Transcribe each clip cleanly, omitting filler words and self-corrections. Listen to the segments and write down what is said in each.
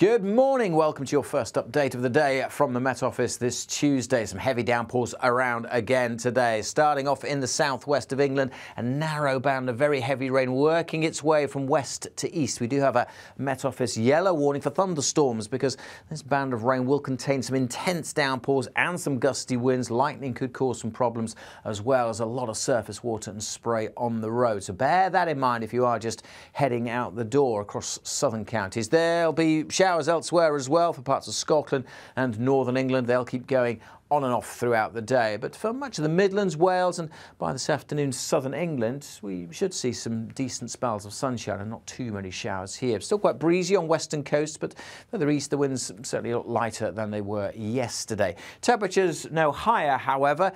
Good morning. Welcome to your first update of the day from the Met Office this Tuesday. Some heavy downpours around again today. Starting off in the southwest of England, a narrow band of very heavy rain working its way from west to east. We do have a Met Office yellow warning for thunderstorms because this band of rain will contain some intense downpours and some gusty winds. Lightning could cause some problems as well as a lot of surface water and spray on the road. So bear that in mind if you are just heading out the door across southern counties. There'll be showers elsewhere as well for parts of Scotland and northern England. They'll keep going on and off throughout the day, but for much of the Midlands, Wales and by this afternoon southern England, we should see some decent spells of sunshine and not too many showers here. Still quite breezy on western coast, but further east the winds certainly look lighter than they were yesterday. Temperatures no higher, however,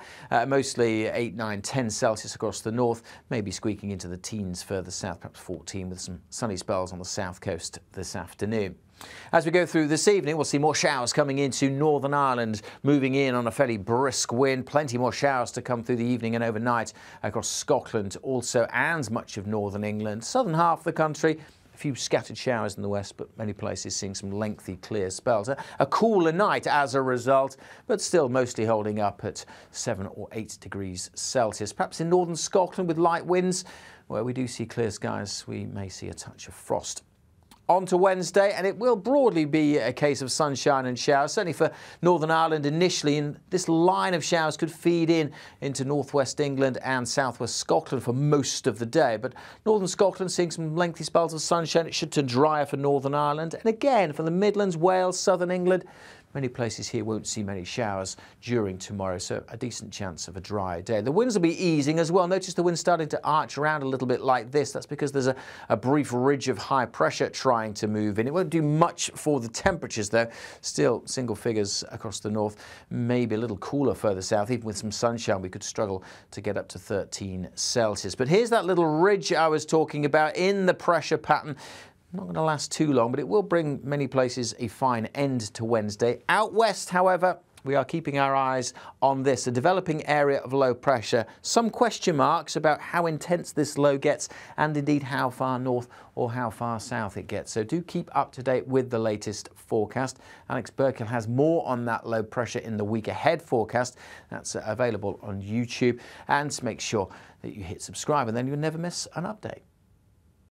mostly 8, 9, 10 Celsius across the north, maybe squeaking into the teens further south, perhaps 14 with some sunny spells on the south coast this afternoon. As we go through this evening, we'll see more showers coming into Northern Ireland, moving in on a fairly brisk wind. Plenty more showers to come through the evening and overnight across Scotland also and much of northern England. Southern half of the country, a few scattered showers in the west, but many places seeing some lengthy clear spells. A cooler night as a result, but still mostly holding up at 7 or 8 degrees Celsius. Perhaps in northern Scotland with light winds, where we do see clear skies, we may see a touch of frost. On to Wednesday, and it will broadly be a case of sunshine and showers, certainly for Northern Ireland initially, and this line of showers could feed in into northwest England and southwest Scotland for most of the day. But northern Scotland seeing some lengthy spells of sunshine. It should turn drier for Northern Ireland, and again for the Midlands, Wales, southern England, many places here won't see many showers during tomorrow, so a decent chance of a dry day. The winds will be easing as well. Notice the wind starting to arch around a little bit like this. That's because there's a brief ridge of high pressure trying to move in. It won't do much for the temperatures, though. Still single figures across the north, maybe a little cooler further south. Even with some sunshine, we could struggle to get up to 13 Celsius. But here's that little ridge I was talking about in the pressure pattern. Not going to last too long, but it will bring many places a fine end to Wednesday. Out west, however, we are keeping our eyes on this, a developing area of low pressure. Some question marks about how intense this low gets and indeed how far north or how far south it gets. So do keep up to date with the latest forecast. Alex Deakin has more on that low pressure in the week ahead forecast. That's available on YouTube. And make sure that you hit subscribe and then you'll never miss an update.